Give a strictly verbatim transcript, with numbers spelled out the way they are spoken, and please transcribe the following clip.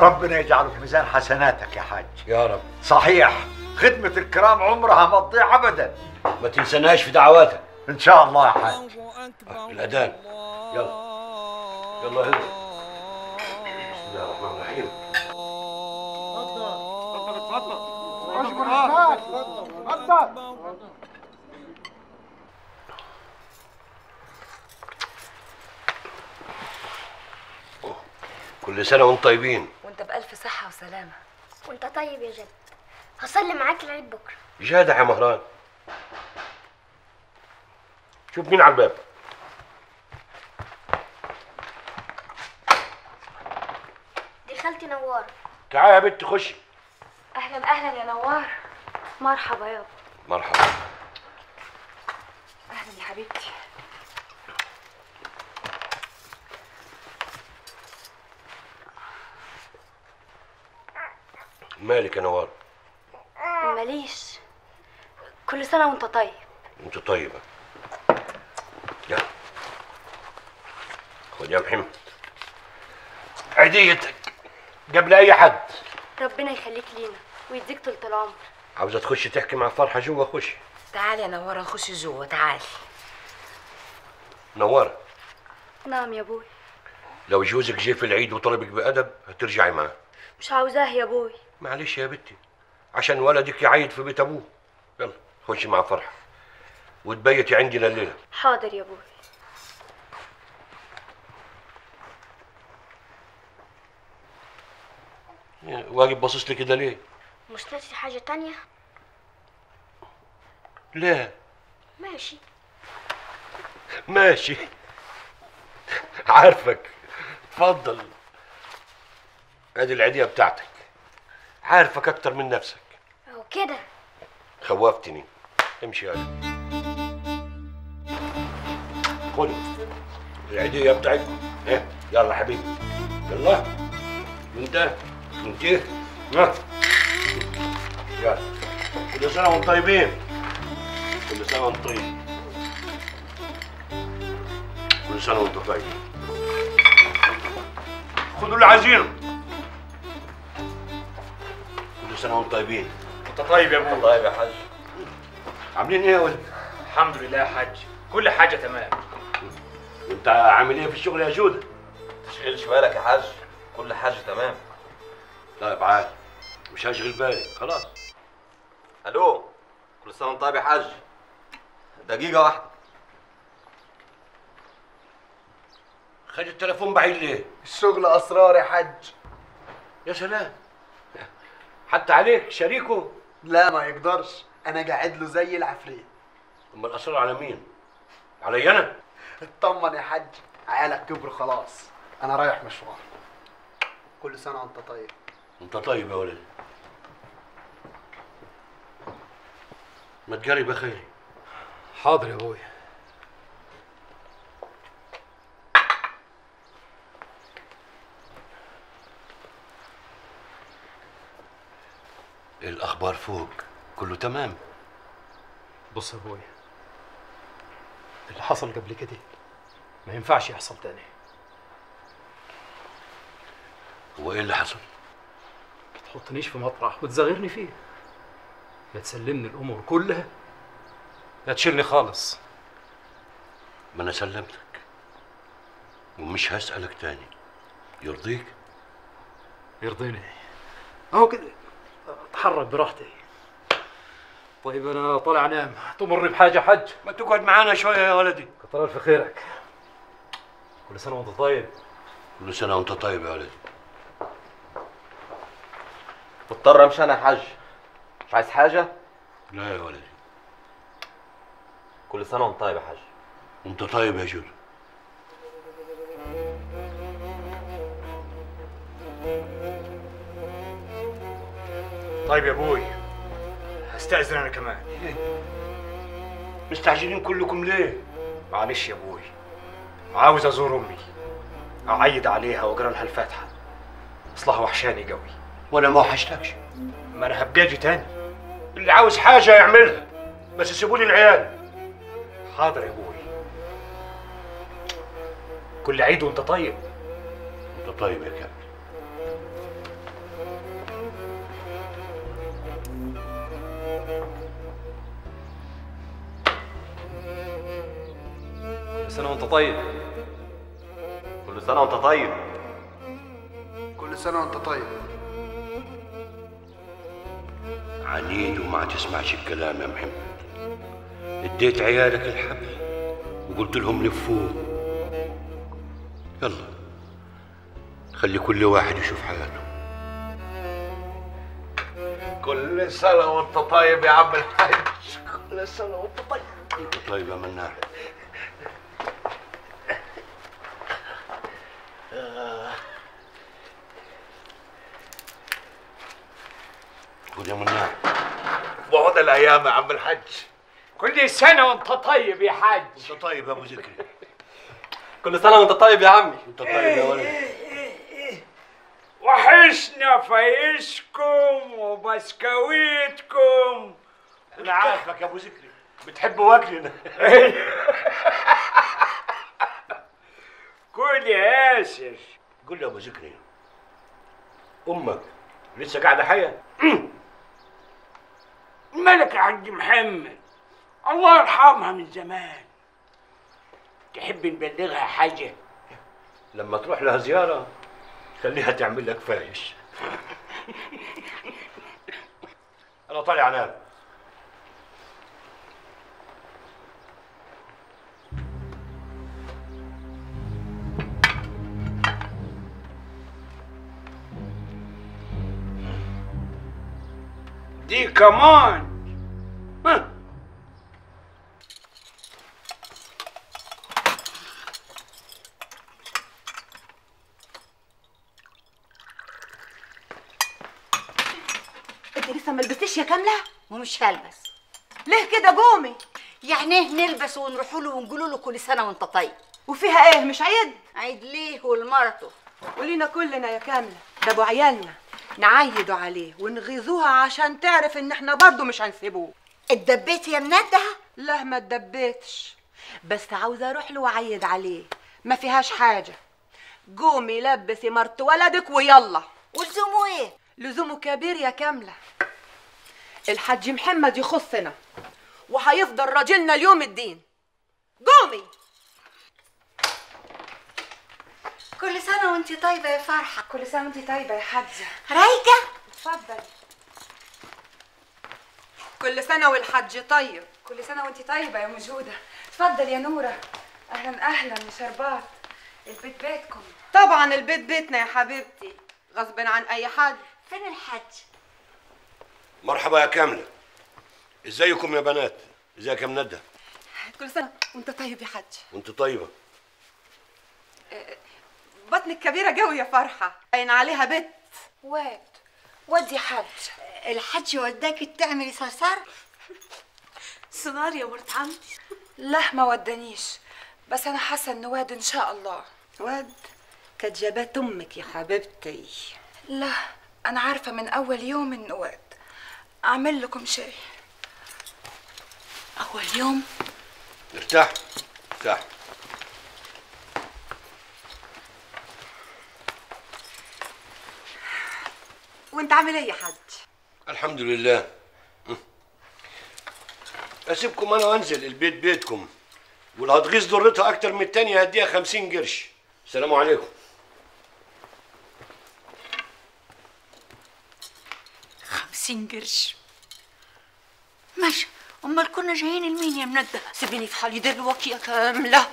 ربنا يجعله في ميزان حسناتك يا حاج. يا رب. صحيح خدمة الكرام عمرها ما تضيع أبدا. ما تنسناش في دعواتك. إن شاء الله يا حاج. الأذان. يلا. يلا هدوا. بسم الله الرحمن الرحيم. اتفضل اتفضل اتفضل. اشكر الله. اتفضل. كل سنة وانتم طيبين. وانت بألف صحة وسلامة. وانت طيب يا جد. هصلي معاك العيد بكرة. جدع يا مهران. شوف مين على الباب. دي خالتي نوار. تعالي يا بنت خشي. أهلا أهلا يا نوار. مرحبا يابا. مرحبا. أهلا يا حبيبتي. مالك يا نوار؟ ماليش. كل سنة وانت طيب. انت طيبة. يلا خد يا محمد عيديتك قبل أي حد. ربنا يخليك لينا ويديك طول العمر. عاوزة تخش تحكي مع فرحة جوه خش. تعالي يا نوارة خش جوه تعالي. نوارة. نعم يا أبوي. لو جوزك جه في العيد وطلبك بأدب هترجعي معاه. مش عاوزاه يا أبوي. معلش يا بنتي عشان ولدك يعيد في بيت ابوه. يلا خشي مع فرحه وتبيتي عندنا الليله. حاضر يا ابوي. واجب باصص لي كده ليه؟ مش ناسي حاجه تانية؟ لا. ماشي ماشي عارفك. اتفضل ادي العيديه بتاعتك. عارفك أكتر من نفسك. أو كده. خوفتني. امشي يا قلبي. خدي العيدية بتاعتكم. ها يلا حبيبي. يلا. وأنت وأنت ها. يلا. كل سنة وأنتم طيبين. كل سنة وأنتم طيبين. كل سنة وأنتم طيبين. خدوا اللي عايزينه. كل سنة وانتم طيبين. انت طيب يا ابوي. طيب يا حاج. عاملين ايه يا ولد؟ الحمد لله يا حاج، كل حاجة تمام. انت عامل ايه في الشغل يا جودة؟ ما تشغلش بالك يا حاج، كل حاجة تمام. طيب عادي، مش هشغل بالي، خلاص. ألو، كل سنة وانت طيب يا حاج. دقيقة واحدة. خد التليفون بعيد ليه؟ الشغل أسرار يا حاج. يا سلام. حتى عليك شريكه؟ لا ما يقدرش، أنا قاعد له زي العفريت. أما الأسرار على مين؟ علي أنا؟ اطمن يا حاج، عيالك كبروا خلاص، أنا رايح مشوار. كل سنة وأنت طيب. أنت طيب يا ولد. ما تجري بخيري. حاضر يا أبوي. الأخبار فوق كله تمام. بص يا أبويا، اللي حصل قبل كده ما ينفعش يحصل تاني. هو إيه اللي حصل؟ ما تحطنيش في مطرح وتزغرني فيه، يا تسلمني الأمور كلها يا تشيلني خالص. ما أنا سلمتك ومش هسألك تاني. يرضيك؟ يرضيني. أهو كده اتحرك براحتي. طيب انا طالع انام، تمر بحاجه حج؟ ما تقعد معانا شويه يا ولدي. كتر الف خيرك. كل سنه وانت طيب. كل سنه وانت طيب يا ولدي. مضطر امشي انا يا حج. مش عايز حاجه؟ لا يا ولدي. كل سنه وانت طيب يا حج. انت طيب يا جود. طيب يا ابوي، هستأذن انا كمان. إيه؟ مستعجلين كلكم ليه؟ معلش يا ابوي، عاوز ازور امي، اعيد عليها واقرا لها الفاتحه، اصلها وحشاني قوي. وانا ما وحشتكش. ما انا هبجاجي تاني. اللي عاوز حاجه يعملها، بس سيبولي العيال. حاضر يا ابوي. كل عيد وانت طيب. انت طيب يا كابتن. كل سنة وأنت طيب. كل سنة وأنت طيب. كل سنة وأنت طيب. عنيد وما تسمعش الكلام يا محمد. اديت عيالك الحبل وقلت لهم لفوه. يلا خلي كل واحد يشوف حاله. كل سنة وانت طيب يا عم الحاج. كل سنة وانت طيب. انت طيب يا منار. خد يا منار. بعد الايام يا عم الحاج. كل سنة وانت طيب يا حاج. انت طيب يا ابو ذكري. كل سنة وانت طيب يا عمي. انت طيب يا ولد. وحشنا فايشكم وبسكويتكم. انا عارفك يا ابو ذكري بتحب واكلنا. كل يا اسر. قول لي يا ابو ذكري، امك لسه قاعده حيه؟ الملكه عند محمد الله يرحمها من زمان. تحب نبلغها حاجه؟ لما تروح لها زياره خليها تعمل لك فايش. انا طالع انام. دي كمان. ملبستيش يا كاملة؟ ومش هلبس. ليه كده قومي؟ يعني ايه نلبس ونروحوا له ونقولوا له كل سنة وانت طيب؟ وفيها ايه؟ مش عيد؟ عيد ليه ولمرته ولينا كلنا يا كاملة. ده ابو عيالنا نعيدوا عليه ونغيظوها عشان تعرف ان احنا برضه مش هنسيبوه. اتدبيت يا منادة؟ لا ما اتدبيتش، بس عاوزة اروح له واعيد عليه. ما فيهاش حاجة. قومي لبسي مرت ولدك ويلا. ولزومه ايه؟ لزومه كبير يا كاملة. الحاج محمد يخصنا وهيفضل راجلنا اليوم الدين. قومي. كل سنه وانتي طيبه يا فرحه. كل سنه وانتي طيبه يا حاجه رايكه. اتفضل. كل سنه والحاج طيب. كل سنه وانتي طيبه يا مجهوده. اتفضل يا نوره. اهلا اهلا يا شربات. البيت بيتكم. طبعا البيت بيتنا يا حبيبتي غصب عن اي حد. فين الحاج؟ مرحبا يا كاملة. ازيكم يا بنات؟ ازيك يا مندى؟ كل سنة وانت طيب يا حاج. وانت طيبة. بطنك كبيرة قوي يا فرحة، باين عليها بنت. واد واد يا حاج. الحاج وداكي تعملي صرصار؟ صنار يا ورد عمتي. لا ما ودانيش، بس أنا حاسة إن واد إن شاء الله. واد كانت جابات أمك يا حبيبتي. لا أنا عارفة من أول يوم إن واد. أعمل لكم شاي. أول يوم ارتاح ارتاح. وأنت عامل إيه يا حاج؟ الحمد لله. أسيبكم أنا وأنزل. البيت بيتكم، واللي هتغيظ ضرتها أكتر من التانية هديها خمسين قرش. السلام عليكم. خمسين قرش ماشي. امال كنا جايين لمين يا مندة؟ سيبيني في حالي دلوقتي يا كاملة.